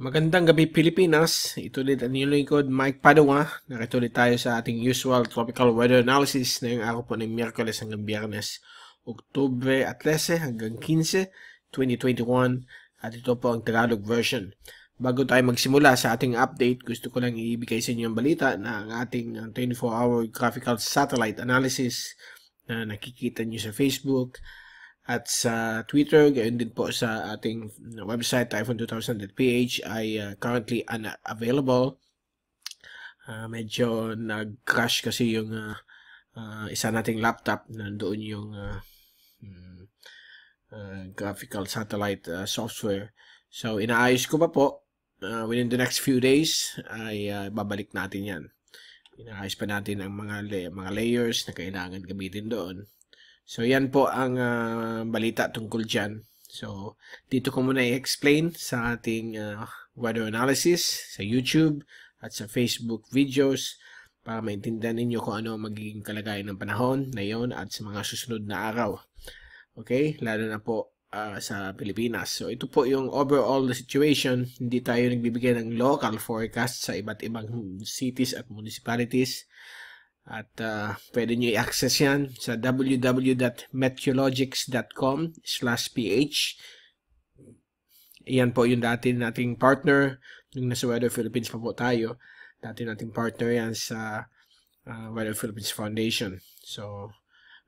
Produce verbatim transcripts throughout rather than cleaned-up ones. Magandang gabi Pilipinas, ito ulit ang inyong lingkod Mike Padua. Nakita ulit tayo sa ating usual tropical weather analysis na yung araw po ng Merkoles hanggang Biyernes, Oktubre at Lese hanggang fifteen, twenty twenty-one, at ito po ang Tagalog version. Bago tayo magsimula sa ating update, gusto ko lang iibigay sa inyo ang balita na ang ating twenty-four hour graphical satellite analysis na nakikita nyo sa Facebook at sa Twitter, gayon din po sa ating website typhoon two thousand dot p h ay uh, currently unavailable. Uh, medyo nag-crash kasi yung uh, uh, isa nating laptop, nandoon yung uh, uh, graphical satellite uh, software. So inaayos ko pa po, uh, within the next few days ay uh, babalik natin yan. Inaayos pa natin ang mga, lay mga layers na kailangan gamitin doon. So, yan po ang uh, balita tungkol dyan. So, dito ko muna i-explain sa ating uh, weather analysis sa YouTube at sa Facebook videos para maintindihan ninyo kung ano magiging kalagayan ng panahon na yon at sa mga susunod na araw. Okay? Lalo na po uh, sa Pilipinas. So, ito po yung overall situation. Hindi tayo nagbibigay ng local forecast sa iba't ibang cities at municipalities. At uh, pwede nyo i-access yan sa w w w dot meteorologics dot com slash p h. Iyan po yung dati nating partner. Nung nasa Weather Philippines pa po tayo, dati nating partner yan sa uh, Weather Philippines Foundation. So,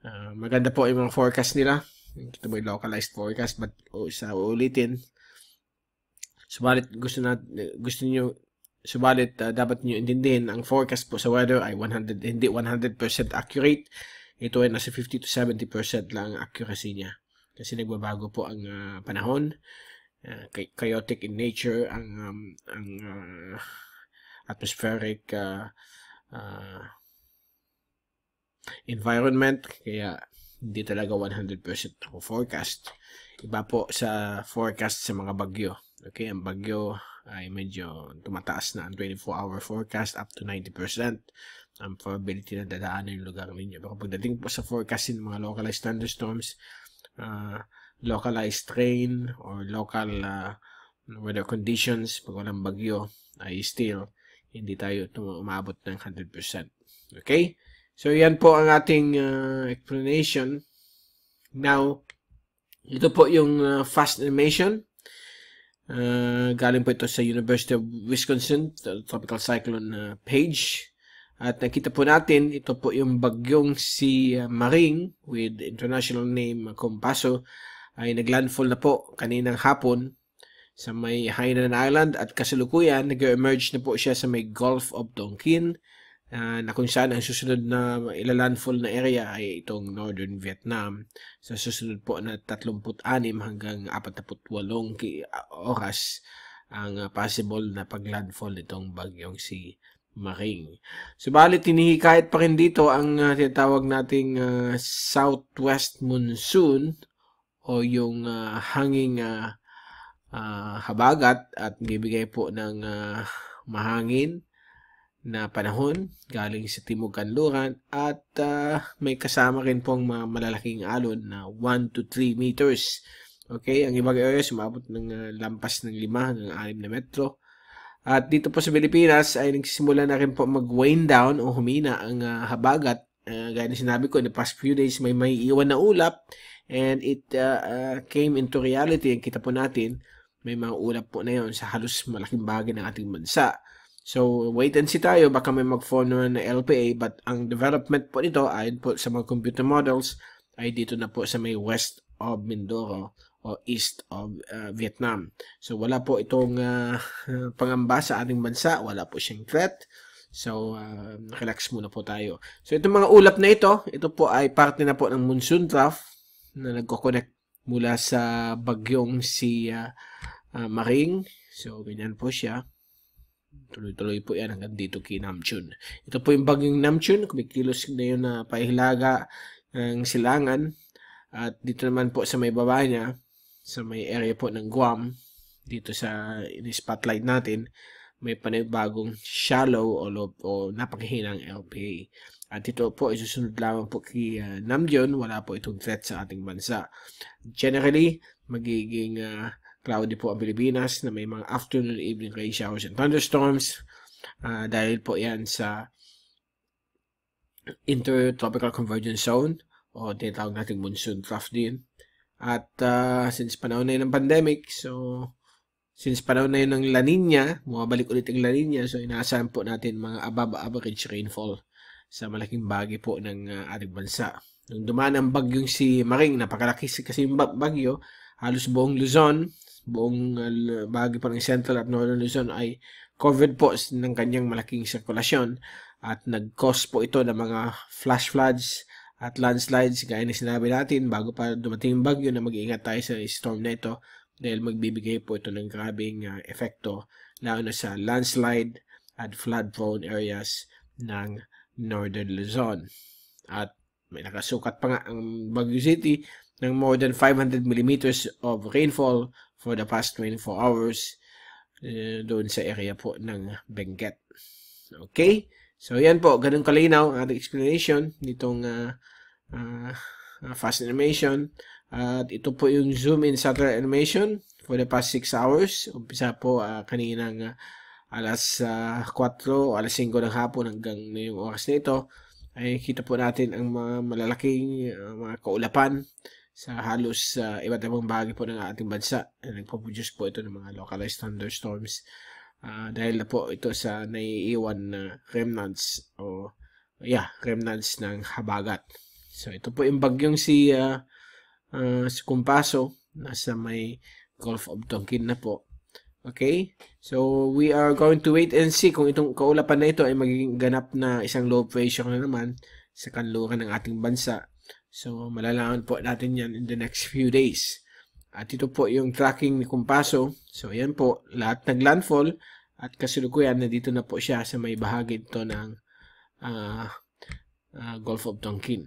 uh, maganda po yung mga forecast nila. Ito po yung localized forecast, but oh, sa uulitin. Subalit, gusto, na, gusto nyo... Subalit, uh, dapat nyo intindihin, ang forecast po sa weather ay one hundred, hindi one hundred percent accurate. Ito ay nasa fifty to seventy percent lang ang accuracy niya. Kasi nagbabago po ang uh, panahon. Uh, chaotic in nature ang, um, ang uh, atmospheric uh, uh, environment. Kaya hindi talaga one hundred percent forecast. Iba po sa forecast sa mga bagyo. Okay, ang bagyo ay medyo tumataas na ang twenty-four hour forecast up to ninety percent ang probability na dadaanan yung lugar ninyo. Pero pagdating po sa forecast ng mga localized thunderstorms, uh, localized rain or local uh, weather conditions pag walang bagyo ay still hindi tayo umabot ng one hundred percent. Okay? So yan po ang ating uh, explanation. Now, ito po yung uh, fast animation. Uh, galing po ito sa University of Wisconsin Tropical Cyclone uh, page at nakita po natin ito po yung bagyong si uh, Maring with international name uh, Kompasu ay naglandfall na po kaninang hapon sa may Hainan Island at kasalukuyan nag-emerge na po siya sa may Gulf of Tonkin uh, na kung saan ang susunod na ilalandfall na area ay itong Northern Vietnam sa susunod po na thirty-six hanggang forty-eight oras ang uh, possible na paglandfall nitong bagyong si Maring. Subalit, hinihikayat pa rin dito ang uh, tinatawag nating uh, southwest monsoon o yung uh, hanging uh, uh, habagat at bibigay po ng uh, mahangin na panahon galing sa Timog Kanluran at uh, may kasama rin pong mga malalaking alon na one to three meters. Okay, ang ibang area sumabot ng uh, lampas ng lima hanggang anim na metro. At dito po sa Pilipinas ay nagsisimula na rin po mag-wind down o humina ang uh, habagat. Uh, gaya na sinabi ko, in the past few days may may iwan na ulap and it uh, uh, came into reality. Kita po natin, may mga ulap po na yon sa halos malaking bagay ng ating bansa. So, wait and see tayo. Baka may mag-form na L P A but ang development po nito ayon po sa mga computer models ay dito na po sa may west of Mindoro o east of uh, Vietnam. So, wala po itong uh, pangamba sa ating bansa. Wala po siyang threat. So, uh, relax muna po tayo. So, itong mga ulap na ito, ito po ay parte na po ng monsoon trough na nagkoconnect mula sa bagyong si uh, uh, Maring. So, ganyan po siya. Tuloy-tuloy po yan hanggang dito kay Namtheun. Ito po yung bagyong Namtheun. Kumikilos na yun na uh, pahilaga ng silangan. At dito naman po sa may baba niya, sa may area po ng Guam, dito sa in-spotlight natin, may panibagong shallow o, o napakahinang L P A. At ito po, isusunod lamang po kay uh, Namtheun, wala po itong threat sa ating bansa. Generally, magiging uh, Cloudy po ang Pilipinas na may mga afternoon, evening rain showers and thunderstorms uh, dahil po yan sa Intertropical Convergence Zone o tinatawag nating monsoon trough din. At uh, since panahon na yun ng pandemic, so since panahon na yun ng La Niña, bumabalik ulit ang La Niña, so inaasahan po natin mga above average rainfall sa malaking bahagi po ng uh, ating bansa. Nung dumaan ang bagyong si Maring, napakalaki kasi yung bagyo, halos buong Luzon, buong uh, bahagi pa ng Central at Northern Luzon ay covered po ng kanyang malaking sirkulasyon at nag-cause po ito ng mga flash floods at landslides gaya na sinabi natin bago pa dumating yung bagyo na mag-iingat tayo sa storm na ito dahil magbibigay po ito ng grabing uh, efekto lalo na sa landslide at flood-prone areas ng Northern Luzon. At may nakasukat pa nga ang Baguio City ng more than five hundred millimeters of rainfall for the past twenty-four hours uh, doon sa area po ng Benguet. Okay? So, yan po. Ganun kalinaw ang ating explanation nitong uh, uh, fast animation. At ito po yung zoom in satellite animation for the past six hours. Umpisa po uh, kaninang uh, alas uh, four o alas five ng hapon hanggang ngayong oras na ito. Ay kita po natin ang mga malalaking uh, mga kaulapan sa halos uh, iba't ibang bahagi po ng ating bansa. Nagpo-produce po ito ng mga localized thunderstorms uh, dahil na po ito sa naiiwan na uh, remnants o yeah, remnants ng habagat. So ito po yung bagyong si, uh, uh, si Kompasu nasa may Gulf of Tonkin na po. Okay, so we are going to wait and see kung itong kaulapan na ito ay magiging ganap na isang low pressure na naman sa kanluran ng ating bansa. So malalaman po natin yan in the next few days. At ito po yung tracking ni Kompasu. So yan po, lahat naglandfall at kasalukuyan na dito na po siya sa may bahagi ito ng uh, uh, Gulf of Tonkin.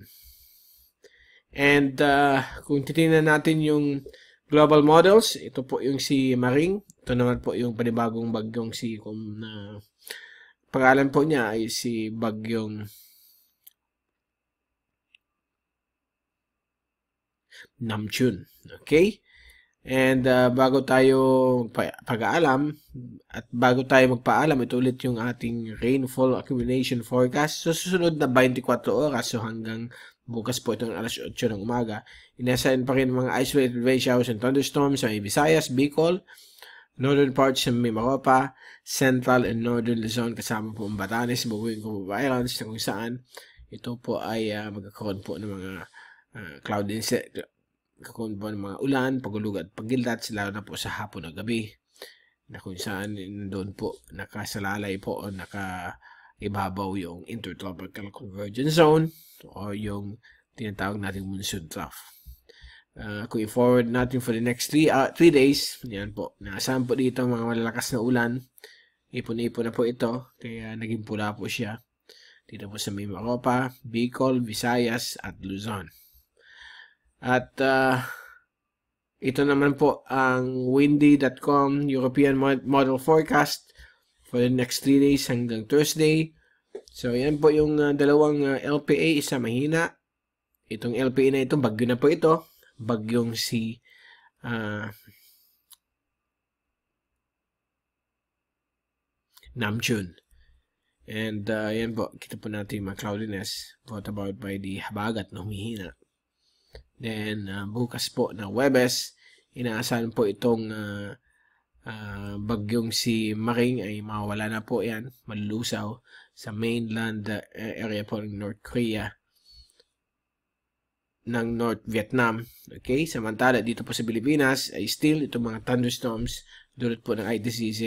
And uh, kung titingnan natin yung global models, ito po yung si Maring. Ito naman po yung panibagong bagyong si kung na uh, pangalan po niya ay si bagyong Namtheun. Okay? And uh, bago tayo pag-aalam at bago tayo magpaalam, ito ulit yung ating rainfall accumulation forecast. So susunod na twenty-four oras, so hanggang bukas po ito ng alas otso ng umaga. Inasahan pa rin mga isolated rain showers and thunderstorms sa Ibisayas, Bicol, northern parts ng Mimaropa, central and northern Luzon, kasama po ang Batanes, Baguio City, Gulf of Islands, na kung saan ito po ay uh, magkakaroon po ng mga uh, cloud insect, kakaroon po ng mga ulan, pagulog at paggilat, lalo na po sa hapon at gabi, na kung saan doon po nakasalalay po o naka ibabaw yung Intertropical Convergence Zone o yung tinatawag nating monsoon trough. Uh, kung i-forward natin for the next three days, yan po, naasahan po dito ang mga malalakas na ulan. Ipon-ipon na po ito, kaya naging pula po siya. Dito po sa Mimaropa, Bicol, Visayas, at Luzon. At uh, ito naman po ang windy dot com European Model Forecast for the next three days hanggang Thursday. So, yan po yung uh, dalawang uh, L P A, isa mahina. Itong L P A na ito, bagyo na po ito. Bagyong si uh, Namtheun. And, uh, yan po, kita po natin yung mga cloudiness brought about by the habagat na humihina. Then, uh, bukas po na Webes, inaasahan po itong uh, Uh, bagyong si Maring ay mawala na po yan, malulusaw sa mainland uh, area po ng North Korea ng North Vietnam. Okay, samantala dito po sa Pilipinas ay still itong mga thunderstorms dulot po ng I T C Z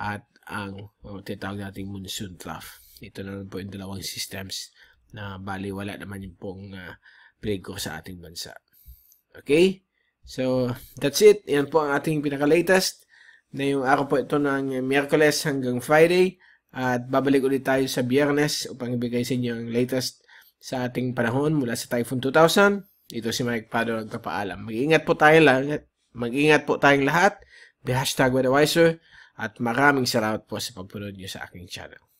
at ang oh, tinatawag nating monsoon trough. Ito na po yung dalawang systems na baliwala naman yung pong uh, prego sa ating bansa. Okay, so that's it. Yan po ang ating pinaka-latest na yung araw po ito ng Merkoles hanggang Friday. At babalik ulit tayo sa Biyernes upang ibigay sa inyo ang latest sa ating panahon mula sa Typhoon two thousand. Ito si Mike Padua, nagpapaalam. Mag-ingat po tayong lahat. Mag-ingat po tayong lahat. Be hashtag WeatherWiser. At maraming salamat po sa pagpunod nyo sa aking channel.